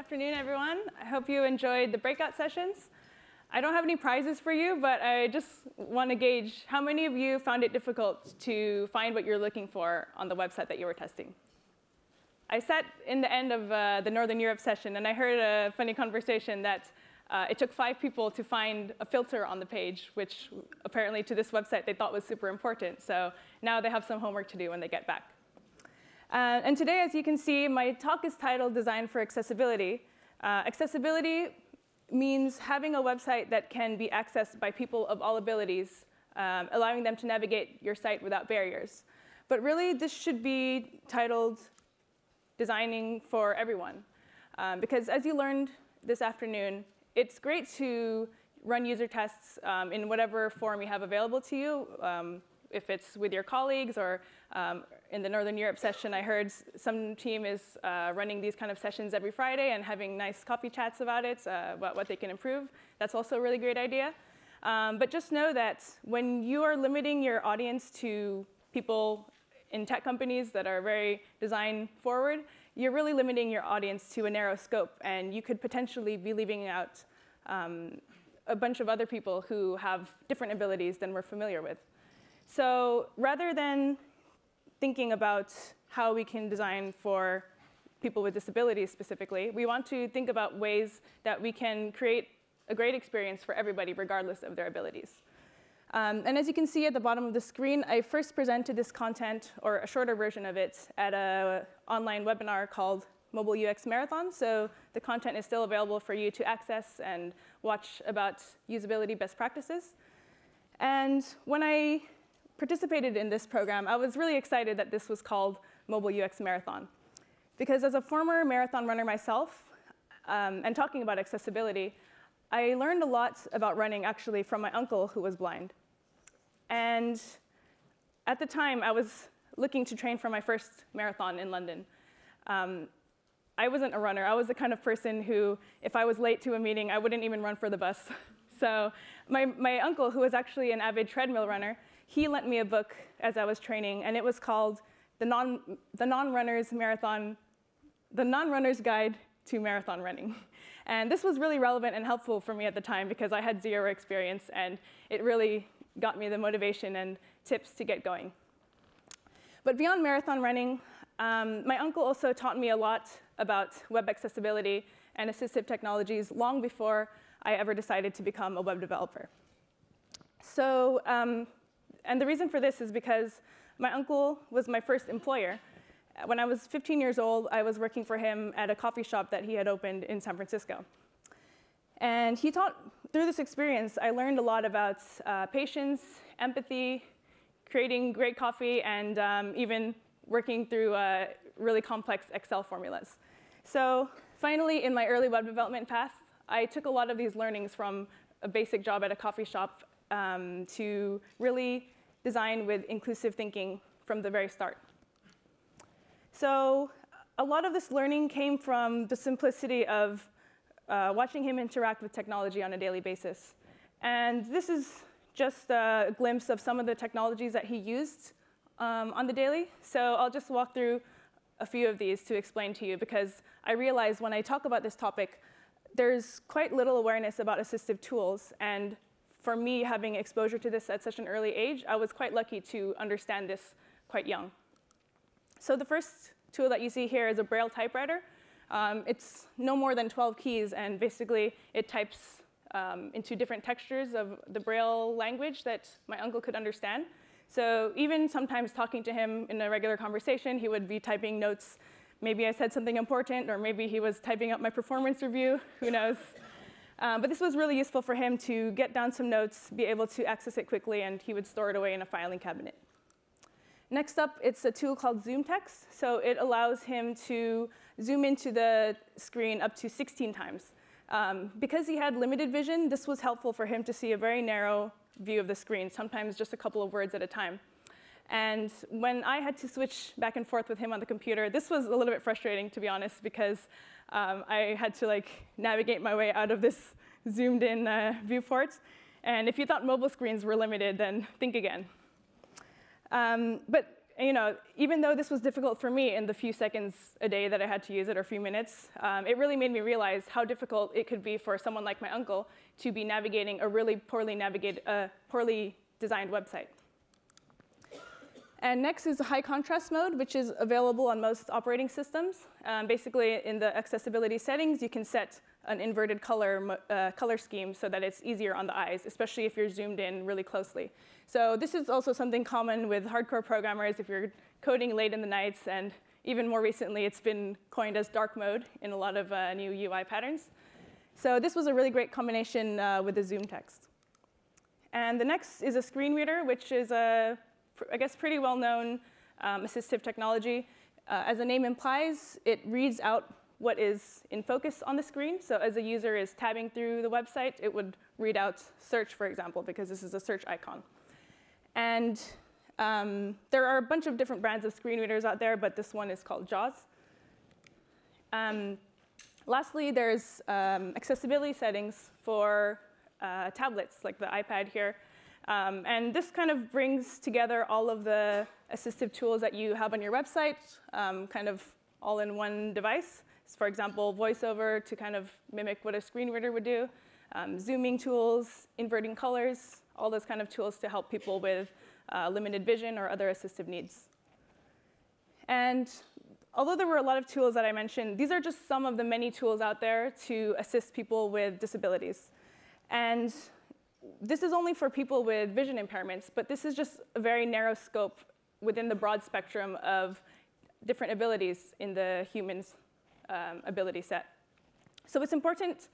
afternoon, everyone. I hope you enjoyed the breakout sessions. I don't have any prizes for you, but I just want to gauge how many of you found it difficult to find what you're looking for on the website that you were testing. I sat in the end of the Northern Europe session, and I heard a funny conversation that it took 5 people to find a filter on the page, which apparently to this website they thought was super important. So now they have some homework to do when they get back. And today, as you can see, my talk is titled Design for Accessibility. Accessibility means having a website that can be accessed by people of all abilities, allowing them to navigate your site without barriers. But really, this should be titled Designing for Everyone. Because as you learned this afternoon, it's great to run user tests in whatever form you have available to you. If it's with your colleagues, or in the Northern Europe session, I heard some team is running these kind of sessions every Friday and having nice coffee chats about it, about what they can improve. That's also a really great idea. But just know that when you are limiting your audience to people in tech companies that are very design forward, you're really limiting your audience to a narrow scope, and you could potentially be leaving out a bunch of other people who have different abilities than we're familiar with. So rather than thinking about how we can design for people with disabilities specifically, we want to think about ways that we can create a great experience for everybody, regardless of their abilities. And as you can see at the bottom of the screen, I first presented this content, or a shorter version of it, at an online webinar called Mobile UX Marathon. So the content is still available for you to access and watch about usability best practices. And when I participated in this program, I was really excited that this was called Mobile UX Marathon. Because as a former marathon runner myself, and talking about accessibility, I learned a lot about running actually from my uncle who was blind. And at the time, I was looking to train for my first marathon in London. I wasn't a runner. I was the kind of person who, if I was late to a meeting, I wouldn't even run for the bus. So my uncle, who was actually an avid treadmill runner, he lent me a book as I was training, and it was called The Non-Runner's Guide to Marathon Running. And this was really relevant and helpful for me at the time because I had zero experience, and it really got me the motivation and tips to get going. But beyond marathon running, my uncle also taught me a lot about web accessibility and assistive technologies long before I ever decided to become a web developer. So, and the reason for this is because my uncle was my first employer. When I was 15 years old, I was working for him at a coffee shop that he had opened in San Francisco. And he taught, through this experience, I learned a lot about patience, empathy, creating great coffee, and even working through really complex Excel formulas. So finally, in my early web development path, I took a lot of these learnings from a basic job at a coffee shop to really design with inclusive thinking from the very start. So a lot of this learning came from the simplicity of watching him interact with technology on a daily basis. And this is just a glimpse of some of the technologies that he used on the daily. So I'll just walk through a few of these to explain to you, because I realize when I talk about this topic, there's quite little awareness about assistive tools. And for me, having exposure to this at such an early age, I was quite lucky to understand this quite young. So the first tool that you see here is a Braille typewriter. It's no more than 12 keys, and basically it types into different textures of the Braille language that my uncle could understand. So even sometimes talking to him in a regular conversation, he would be typing notes. Maybe I said something important, or maybe he was typing up my performance review, who knows? But this was really useful for him to get down some notes, be able to access it quickly, and he would store it away in a filing cabinet. Next up, it's a tool called Zoom Text. So it allows him to zoom into the screen up to 16 times. Because he had limited vision, this was helpful for him to see a very narrow view of the screen, sometimes just a couple of words at a time. And when I had to switch back and forth with him on the computer, this was a little bit frustrating, to be honest, because I had to navigate my way out of this zoomed-in viewport. And if you thought mobile screens were limited, then think again. But And, you know, even though this was difficult for me in the few seconds a day that I had to use it, or a few minutes, it really made me realize how difficult it could be for someone like my uncle to be navigating a really poorly designed website. And next is the high contrast mode, which is available on most operating systems. Basically, in the accessibility settings, you can set an inverted color scheme so that it's easier on the eyes, especially if you're zoomed in really closely. So this is also something common with hardcore programmers if you're coding late in the nights. And even more recently, it's been coined as dark mode in a lot of new UI patterns. So this was a really great combination with the zoom text. And the next is a screen reader, which is a pretty well-known assistive technology. As the name implies, it reads out what is in focus on the screen. So as a user is tabbing through the website, it would read out search, for example, because this is a search icon. And there are a bunch of different brands of screen readers out there, but this one is called JAWS. Lastly, there's accessibility settings for tablets, like the iPad here. And this kind of brings together all of the assistive tools that you have on your website, kind of all in one device. So for example, voiceover to kind of mimic what a screen reader would do, zooming tools, inverting colors, all those kind of tools to help people with limited vision or other assistive needs. And although there were a lot of tools that I mentioned, these are just some of the many tools out there to assist people with disabilities. And this is only for people with vision impairments, but this is just a very narrow scope within the broad spectrum of different abilities in the human's ability set. So it's important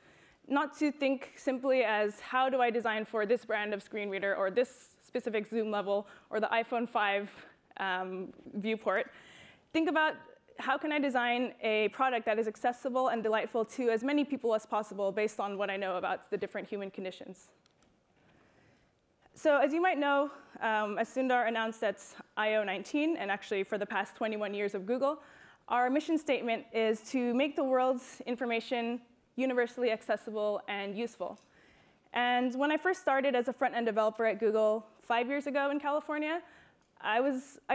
not to think simply as, how do I design for this brand of screen reader, or this specific zoom level, or the iPhone 5 viewport. Think about, how can I design a product that is accessible and delightful to as many people as possible based on what I know about the different human conditions? So as you might know, as Sundar announced at I.O. 19, and actually for the past 21 years of Google, our mission statement is to make the world's information universally accessible and useful. And when I first started as a front-end developer at Google 5 years ago in California, I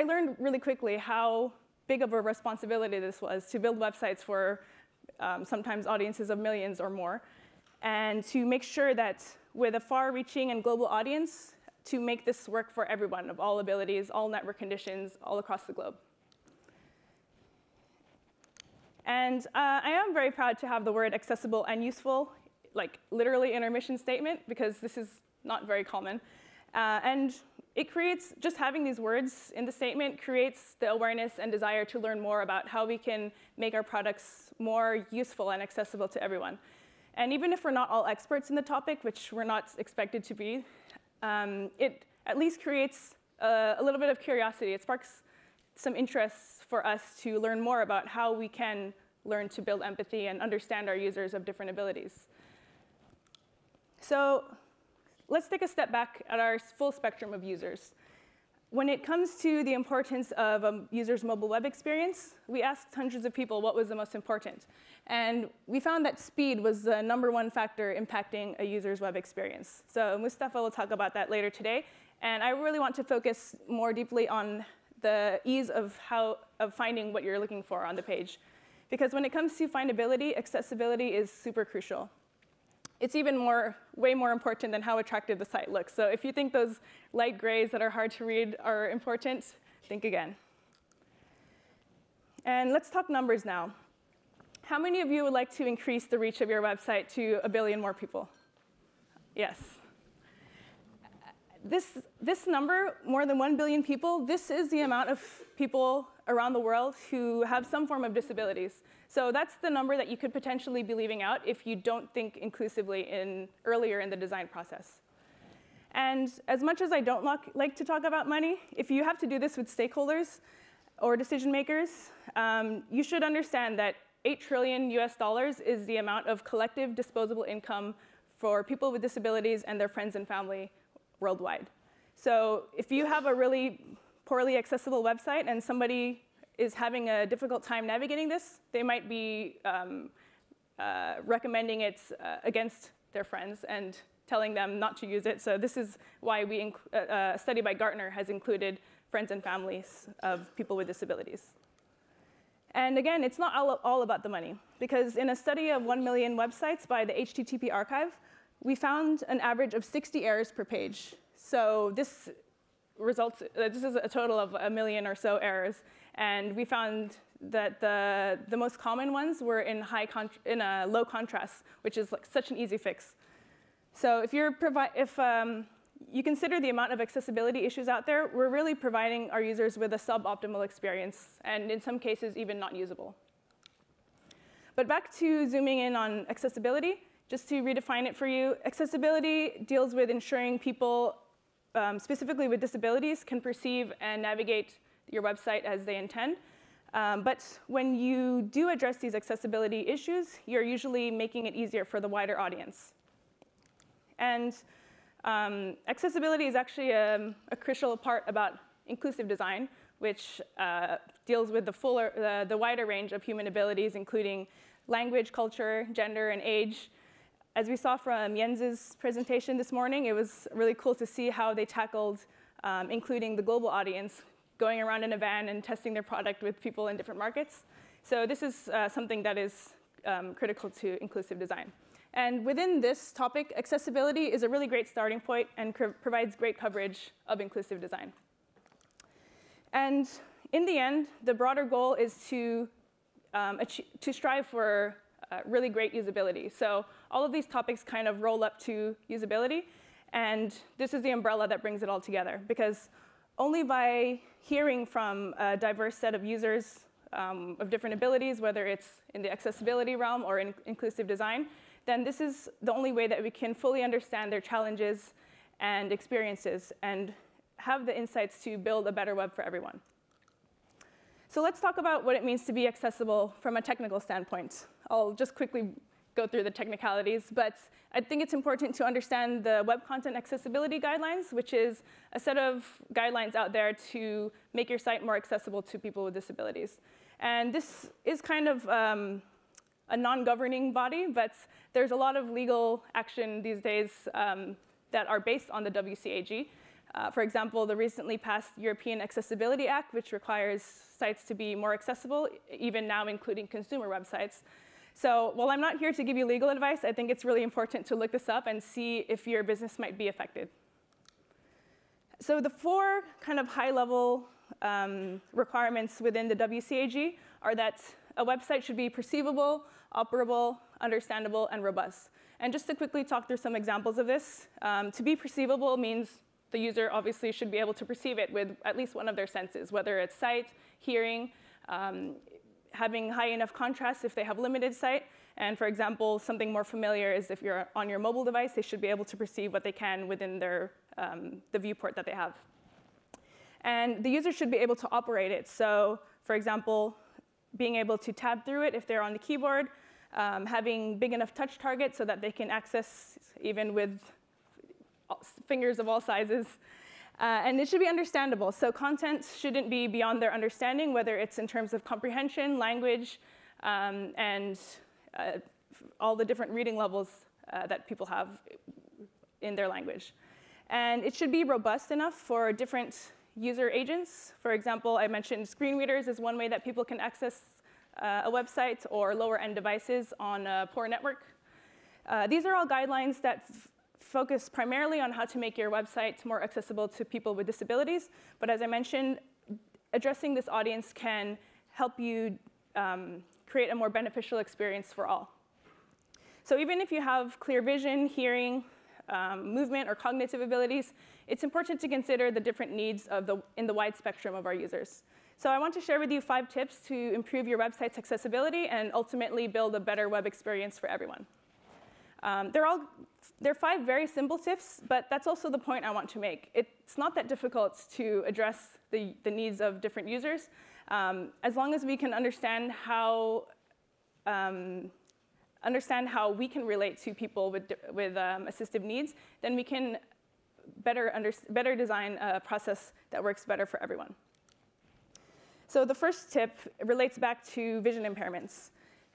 learned really quickly how big of a responsibility this was to build websites for sometimes audiences of millions or more, and to make sure that with a far-reaching and global audience to make this work for everyone of all abilities, all network conditions, all across the globe. And I am very proud to have the word accessible and useful, like literally in our mission statement, because this is not very common. And it creates, just having these words in the statement creates the awareness and desire to learn more about how we can make our products more useful and accessible to everyone. And even if we're not all experts in the topic, which we're not expected to be, it at least creates a little bit of curiosity. It sparks some interest for us to learn more about how we can learn to build empathy and understand our users of different abilities. So let's take a step back at our full spectrum of users. When it comes to the importance of a user's mobile web experience, we asked hundreds of people what was the most important. And we found that speed was the #1 factor impacting a user's web experience. So Mustafa will talk about that later today. And I really want to focus more deeply on the ease of finding what you're looking for on the page. Because when it comes to findability, accessibility is super crucial. It's even way more important than how attractive the site looks. So if you think those light grays that are hard to read are important, think again. And let's talk numbers now. How many of you would like to increase the reach of your website to 1 billion more people? Yes. This number, more than 1 billion people, this is the amount of people around the world who have some form of disabilities. So that's the number that you could potentially be leaving out if you don't think inclusively earlier in the design process. And as much as I don't like to talk about money, if you have to do this with stakeholders or decision makers, you should understand that $8 trillion is the amount of collective disposable income for people with disabilities and their friends and family worldwide. So if you have a really poorly accessible website and somebody is having a difficult time navigating this, they might be recommending it against their friends and telling them not to use it. So this is why a study by Gartner has included friends and families of people with disabilities. And again, it's not all about the money, because in a study of 1 million websites by the HTTP archive, we found an average of 60 errors per page. So this results, this is a total of 1 million or so errors. And we found that the most common ones were in low contrast, which is like such an easy fix. So if you consider the amount of accessibility issues out there, we're really providing our users with a suboptimal experience, and in some cases, even not usable. But back to zooming in on accessibility, just to redefine it for you, accessibility deals with ensuring people, specifically with disabilities, can perceive and navigate your website as they intend. But when you do address these accessibility issues, you're usually making it easier for the wider audience. And accessibility is actually a crucial part about inclusive design, which deals with the wider range of human abilities, including language, culture, gender, and age. As we saw from Jens's presentation this morning, it was really cool to see how they tackled including the global audience, going around in a van and testing their product with people in different markets. So this is something that is critical to inclusive design. And within this topic, accessibility is a really great starting point and provides great coverage of inclusive design. And in the end, the broader goal is to strive for really great usability. So all of these topics kind of roll up to usability. And this is the umbrella that brings it all together. Because only by hearing from a diverse set of users of different abilities, whether it's in the accessibility realm or in inclusive design, then this is the only way that we can fully understand their challenges and experiences and have the insights to build a better web for everyone. So let's talk about what it means to be accessible from a technical standpoint. I'll just quickly go through the technicalities, but I think it's important to understand the Web Content Accessibility Guidelines, which is a set of guidelines out there to make your site more accessible to people with disabilities. And this is kind of a non-governing body, but there's a lot of legal action these days that are based on the WCAG. For example, the recently passed European Accessibility Act, which requires sites to be more accessible, even now including consumer websites. So while I'm not here to give you legal advice, I think it's really important to look this up and see if your business might be affected. So the four kind of high-level requirements within the WCAG are that a website should be perceivable, operable, understandable, and robust. And just to quickly talk through some examples of this, to be perceivable means the user obviously should be able to perceive it with at least one of their senses, whether it's sight, hearing, having high enough contrast if they have limited sight. And for example, something more familiar is if you're on your mobile device, they should be able to perceive what they can within their, the viewport that they have. And the user should be able to operate it. So for example, being able to tab through it if they're on the keyboard, having big enough touch targets so that they can access even with fingers of all sizes. And it should be understandable. So content shouldn't be beyond their understanding, whether it's in terms of comprehension, language, and all the different reading levels that people have in their language. And it should be robust enough for different user agents. For example, I mentioned screen readers is one way that people can access a website or lower-end devices on a poor network. These are all guidelines that focus primarily on how to make your website more accessible to people with disabilities. But as I mentioned, addressing this audience can help you create a more beneficial experience for all. So even if you have clear vision, hearing, movement, or cognitive abilities, it's important to consider the different needs of in the wide spectrum of our users. So I want to share with you 5 tips to improve your website's accessibility and ultimately build a better web experience for everyone. They're 5 very simple tips, but that's also the point I want to make. It's not that difficult to address the needs of different users, as long as we can understand how we can relate to people with assistive needs, then we can better design a process that works better for everyone. So the first tip relates back to vision impairments.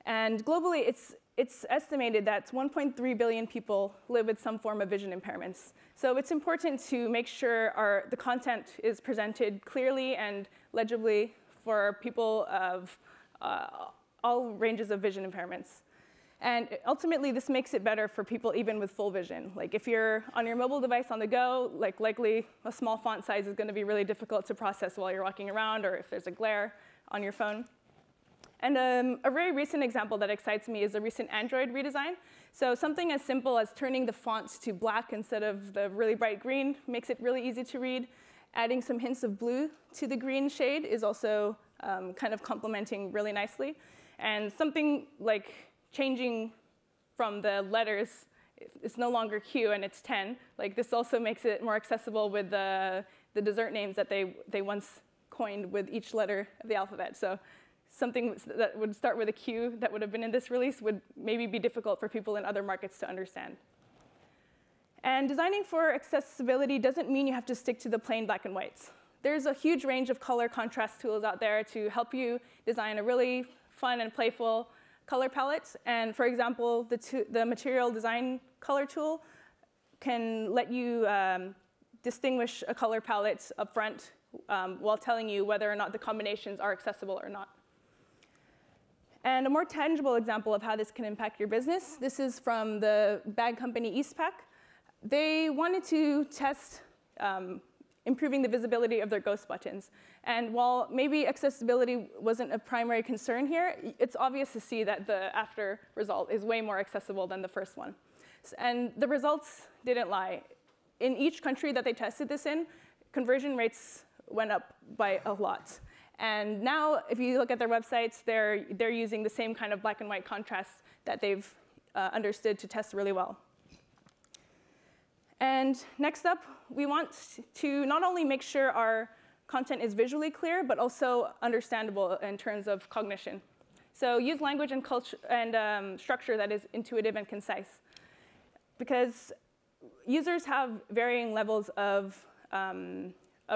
And globally, it's It's estimated that 1.3 billion people live with some form of vision impairments. So it's important to make sure the content is presented clearly and legibly for people of all ranges of vision impairments. And ultimately, this makes it better for people even with full vision. Like if you're on your mobile device on the go, like likely a small font size is going to be really difficult to process while you're walking around or if there's a glare on your phone. And a very recent example that excites me is a recent Android redesign. So something as simple as turning the fonts to black instead of the really bright green makes it really easy to read. Adding some hints of blue to the green shade is also kind of complementing really nicely. And something like changing from the letters, it's no longer Q and it's 10. Like this also makes it more accessible with the dessert names that they once coined with each letter of the alphabet. So something that would start with a Q that would have been in this release would maybe be difficult for people in other markets to understand. And designing for accessibility doesn't mean you have to stick to the plain black and whites. There's a huge range of color contrast tools out there to help you design a really fun and playful color palette. And for example, the Material Design Color tool can let you distinguish a color palette up front while telling you whether or not the combinations are accessible or not. And a more tangible example of how this can impact your business, this is from the bag company Eastpak. They wanted to test improving the visibility of their ghost buttons. And while maybe accessibility wasn't a primary concern here, it's obvious to see that the after result is way more accessible than the first one. And the results didn't lie. In each country that they tested this in, conversion rates went up by a lot. And now, if you look at their websites, they're using the same kind of black and white contrast that they've understood to test really well. And next up, we want to not only make sure our content is visually clear, but also understandable in terms of cognition. So use language and culture and structure that is intuitive and concise. Because users have varying levels of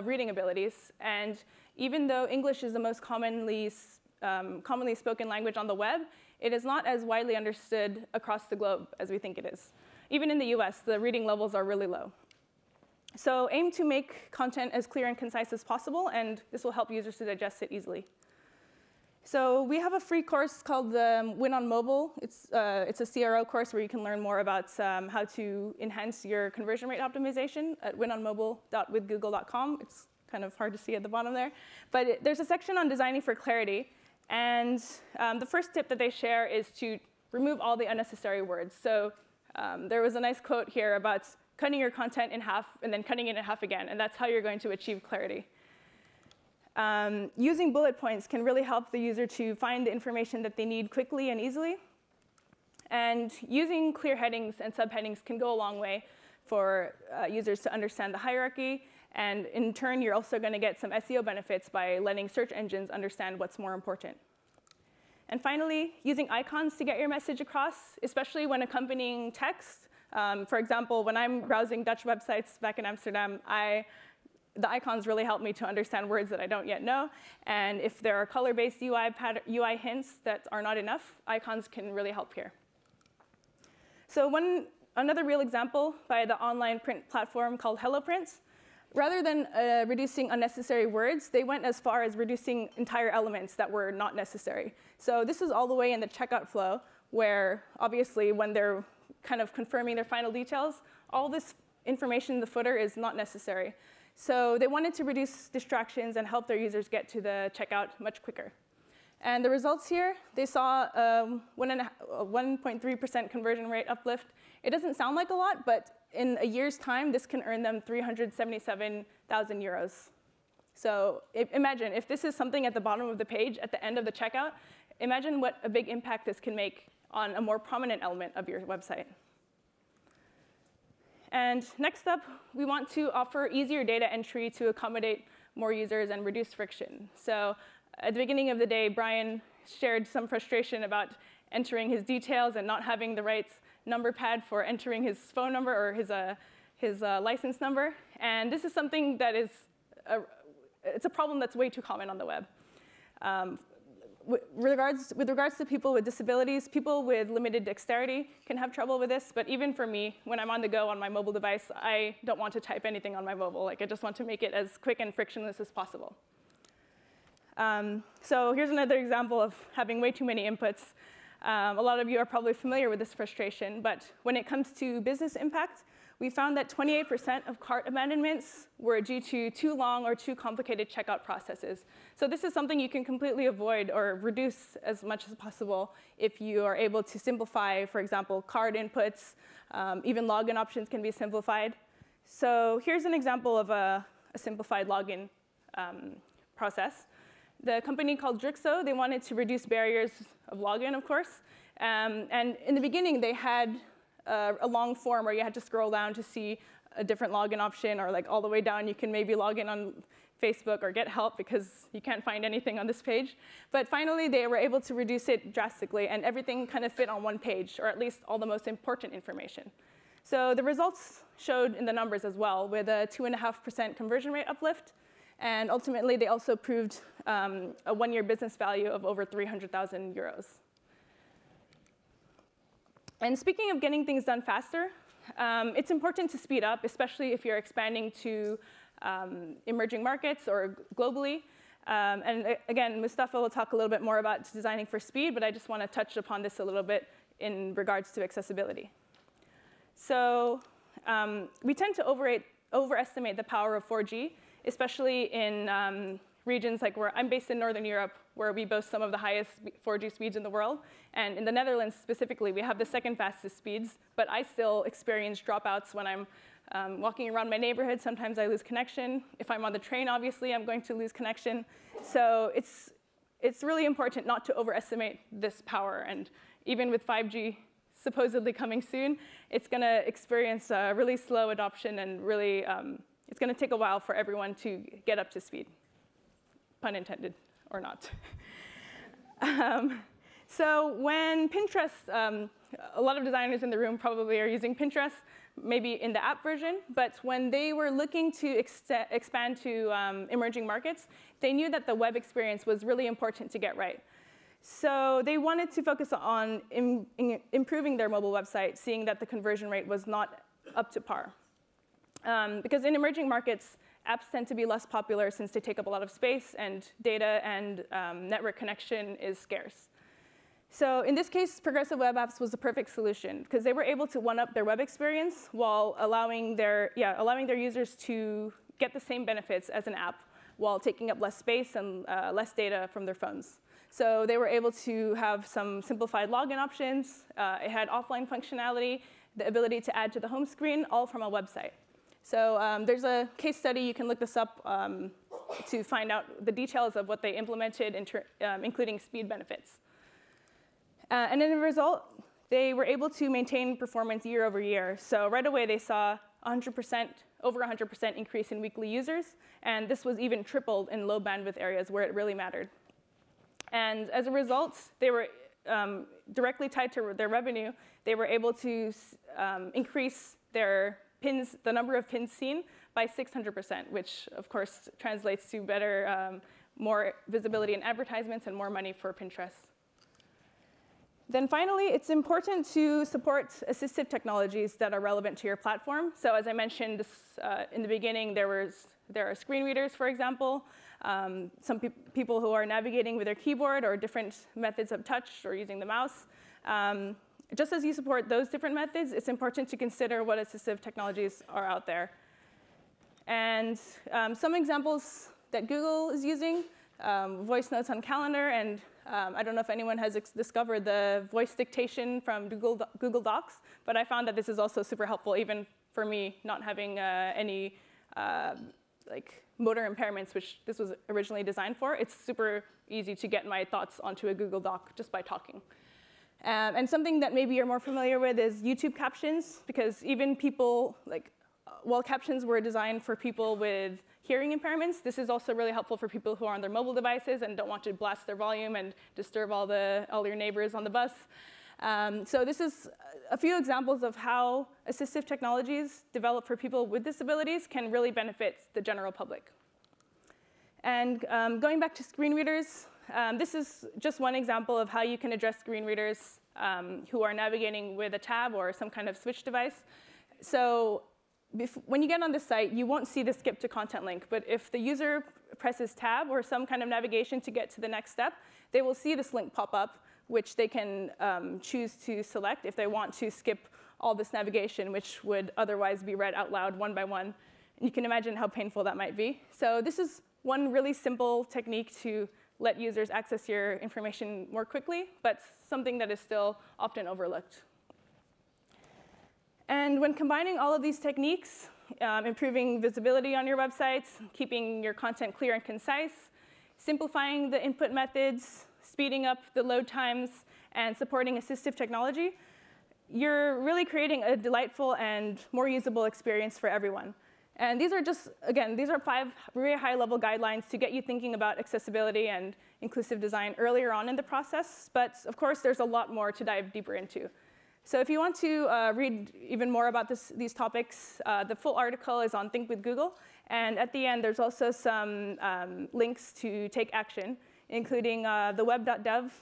reading abilities. And even though English is the most commonly spoken language on the web, it is not as widely understood across the globe as we think it is. Even in the US, the reading levels are really low. So aim to make content as clear and concise as possible, and this will help users to digest it easily. So we have a free course called the Win on Mobile. It's a CRO course where you can learn more about how to enhance your conversion rate optimization at winonmobile.withgoogle.com. It's kind of hard to see at the bottom there. But there's a section on designing for clarity. And the first tip that they share is to remove all the unnecessary words. So there was a nice quote here about cutting your content in half and then cutting it in half again. And that's how you're going to achieve clarity. Using bullet points can really help the user to find the information that they need quickly and easily. And using clear headings and subheadings can go a long way for users to understand the hierarchy. And in turn, you're also going to get some SEO benefits by letting search engines understand what's more important. And finally, using icons to get your message across, especially when accompanying text. For example, when I'm browsing Dutch websites back in Amsterdam, the icons really help me to understand words that I don't yet know. And if there are color-based UI hints that are not enough, icons can really help here. So another real example by the online print platform called Hello Prints. Rather than reducing unnecessary words, they went as far as reducing entire elements that were not necessary. So this is all the way in the checkout flow, where obviously when they're kind of confirming their final details, all this information in the footer is not necessary. So they wanted to reduce distractions and help their users get to the checkout much quicker. And the results here, they saw a 1.3% conversion rate uplift. It doesn't sound like a lot, but in a year's time, this can earn them 377,000 euros. So imagine, if this is something at the bottom of the page, at the end of the checkout, imagine what a big impact this can make on a more prominent element of your website. And next up, we want to offer easier data entry to accommodate more users and reduce friction. So at the beginning of the day, Brian shared some frustration about entering his details and not having the right number pad for entering his phone number or his license number. And this is something that is it's a problem that's way too common on the web. with regards to people with disabilities, people with limited dexterity can have trouble with this. But even for me, when I'm on the go on my mobile device, I don't want to type anything on my mobile. Like, I just want to make it as quick and frictionless as possible. So here's another example of having way too many inputs. A lot of you are probably familiar with this frustration. But when it comes to business impact, we found that 28% of cart abandonments were due to too long or too complicated checkout processes. So this is something you can completely avoid or reduce as much as possible if you are able to simplify, for example, card inputs. Even login options can be simplified. So here's an example of a simplified login process. The company called Drixo, they wanted to reduce barriers of login, of course. And in the beginning, they had a long form where you had to scroll down to see a different login option, or like all the way down, you can maybe log in on Facebook or get help because you can't find anything on this page. But finally, they were able to reduce it drastically, and everything kind of fit on one page, or at least all the most important information. So the results showed in the numbers as well, with a 2.5% conversion rate uplift. And ultimately, they also proved a one-year business value of over 300,000 euros. And speaking of getting things done faster, it's important to speed up, especially if you're expanding to emerging markets or globally. And again, Mustafa will talk a little bit more about designing for speed, but I just want to touch upon this a little bit in regards to accessibility. So we tend to overestimate the power of 4G. Especially in regions like where I'm based in Northern Europe, where we boast some of the highest 4G speeds in the world. And in the Netherlands specifically, we have the second fastest speeds. But I still experience dropouts when I'm walking around my neighborhood. Sometimes I lose connection. If I'm on the train, obviously, I'm going to lose connection. So it's really important not to overestimate this power. And even with 5G supposedly coming soon, it's going to experience a really slow adoption and really it's going to take a while for everyone to get up to speed, pun intended, or not. So when Pinterest, a lot of designers in the room probably are using Pinterest, maybe in the app version. But when they were looking to expand to emerging markets, they knew that the web experience was really important to get right. So they wanted to focus on improving their mobile website, seeing that the conversion rate was not up to par. Because in emerging markets, apps tend to be less popular since they take up a lot of space, and data and network connection is scarce. So in this case, Progressive Web Apps was the perfect solution, because they were able to one-up their web experience while allowing their users to get the same benefits as an app while taking up less space and less data from their phones. So they were able to have some simplified login options. It had offline functionality, the ability to add to the home screen, all from a website. So there's a case study. You can look this up to find out the details of what they implemented, including speed benefits. And in the result, they were able to maintain performance year over year. So right away, they saw 100%, over 100% increase in weekly users. And this was even tripled in low bandwidth areas where it really mattered. And as a result, they were directly tied to their revenue. They were able to increase their pins, the number of pins seen by 600%, which of course translates to better, more visibility in advertisements and more money for Pinterest. Then finally, it's important to support assistive technologies that are relevant to your platform. So as I mentioned this, in the beginning, there are screen readers, for example. Some people who are navigating with their keyboard or different methods of touch or using the mouse. Just as you support those different methods, it's important to consider what assistive technologies are out there. And some examples that Google is using, voice notes on calendar. And I don't know if anyone has discovered the voice dictation from Google Docs. But I found that this is also super helpful, even for me not having any like motor impairments, which this was originally designed for. It's super easy to get my thoughts onto a Google Doc just by talking. And something that maybe you're more familiar with is YouTube captions, because even people, like, while captions were designed for people with hearing impairments, this is also really helpful for people who are on their mobile devices and don't want to blast their volume and disturb all your neighbors on the bus. So this is a few examples of how assistive technologies developed for people with disabilities can really benefit the general public. And going back to screen readers, This is just one example of how you can address screen readers who are navigating with a tab or some kind of switch device. So when you get on this site, you won't see the skip to content link. But if the user presses tab or some kind of navigation to get to the next step, they will see this link pop up, which they can choose to select if they want to skip all this navigation, which would otherwise be read out loud one by one. And you can imagine how painful that might be. So this is one really simple technique to let users access your information more quickly, but something that is still often overlooked. And when combining all of these techniques, improving visibility on your websites, keeping your content clear and concise, simplifying the input methods, speeding up the load times, and supporting assistive technology, you're really creating a delightful and more usable experience for everyone. And these are just, again, these are 5 really high-level guidelines to get you thinking about accessibility and inclusive design earlier on in the process. But of course, there's a lot more to dive deeper into. So if you want to read even more about these topics, the full article is on Think with Google. And at the end, there's also some links to take action, including the web.dev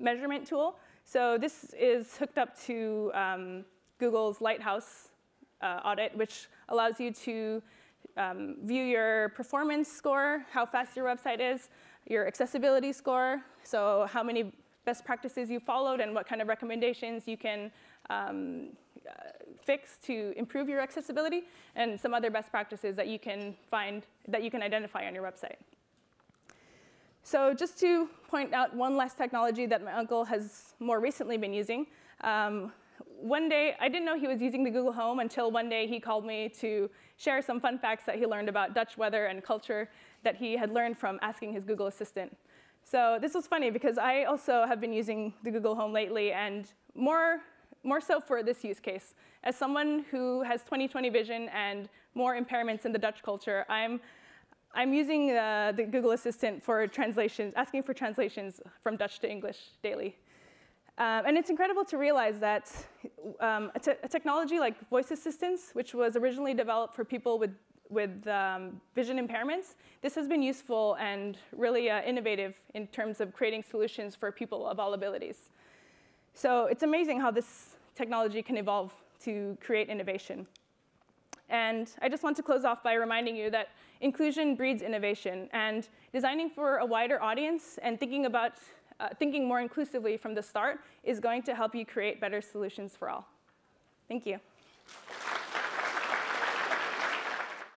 measurement tool. So this is hooked up to Google's Lighthouse audit, which allows you to view your performance score, how fast your website is, your accessibility score, so how many best practices you followed and what kind of recommendations you can fix to improve your accessibility, and some other best practices that you can find, that you can identify on your website. So just to point out one last technology that my uncle has more recently been using. One day, I didn't know he was using the Google Home until one day he called me to share some fun facts that he learned about Dutch weather and culture that he had learned from asking his Google Assistant. So this was funny because I also have been using the Google Home lately, and more so for this use case. As someone who has 20/20 vision and more impairments in the Dutch culture, I'm using the Google Assistant for translations, asking for translations from Dutch to English daily. And it's incredible to realize that a technology like voice assistance, which was originally developed for people with vision impairments, this has been useful and really innovative in terms of creating solutions for people of all abilities. So it's amazing how this technology can evolve to create innovation. And I just want to close off by reminding you that inclusion breeds innovation, and designing for a wider audience and thinking more inclusively from the start is going to help you create better solutions for all. Thank you.